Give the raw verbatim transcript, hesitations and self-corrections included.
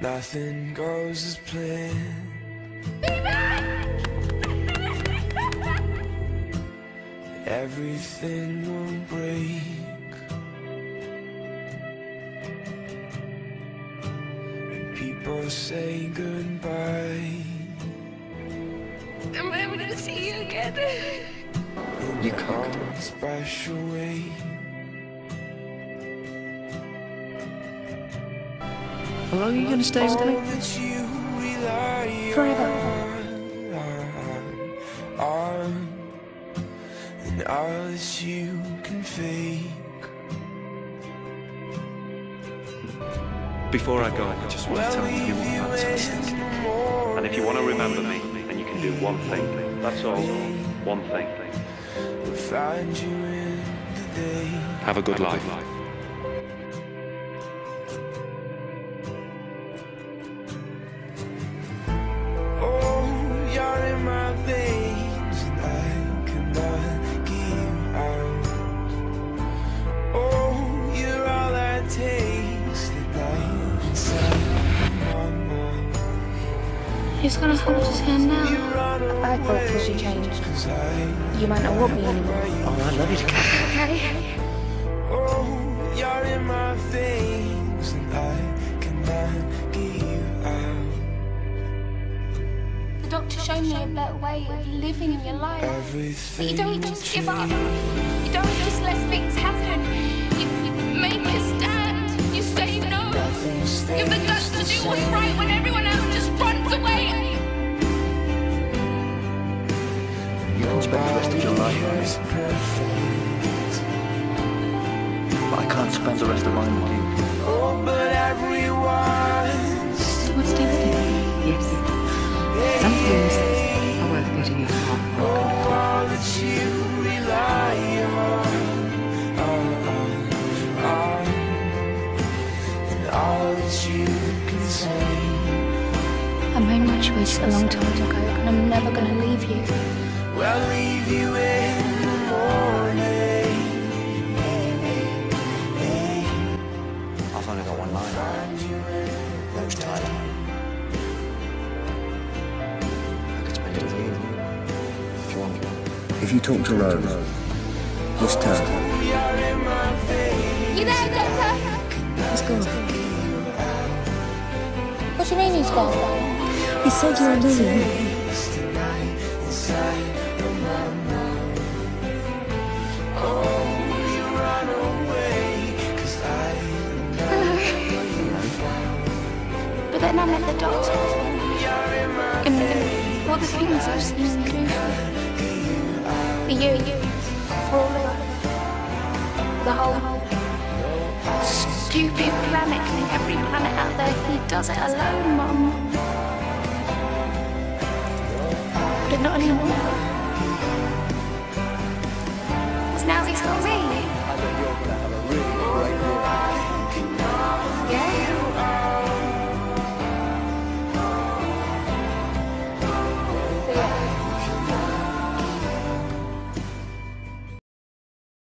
Nothing goes as planned. Be back! Everything will break. People say goodbye. Am I ever gonna see you again? You can't special way. How long are you going to stay today? Forever. And all that you can fake. Before I go, I just want to tell you you're fantastic. And if you want to remember me, then you can do one thing. That's all. One thing. Have a good life. He's gonna hold his hand now. I thought because you changed. You might not want me anymore. Oh, I love you to come. Okay. Oh, you're in my veins, and I cannot get you out. The doctor showed me a better way of living in your life. Everything but you don't just give up. You don't just let things happen. You, you make a stand. You say no. You have the guts to do what's right when everyone else just runs away. Spend the rest of your life with me. But I can't spend the rest of mine with you. Oh, but everyone. So what's next today? Yes. Some things are worth getting your heart broken for. All that you rely on, and all that you can say. I made my choice a long time ago, and I'm never going to leave you. I'll leave you in the morning. I've only got one line. Most tired. I could spend it with you. If you want me. If you talk to Rose, just tell her. You there, Doctor? Let's go. What do you mean he's gone? He said you were leaving. Then I met the doctor, and, and all the things I've seen him do for you, for all of us, the whole stupid planet, every planet out there, he does it alone, Mum. But not anymore. Because now he's got me.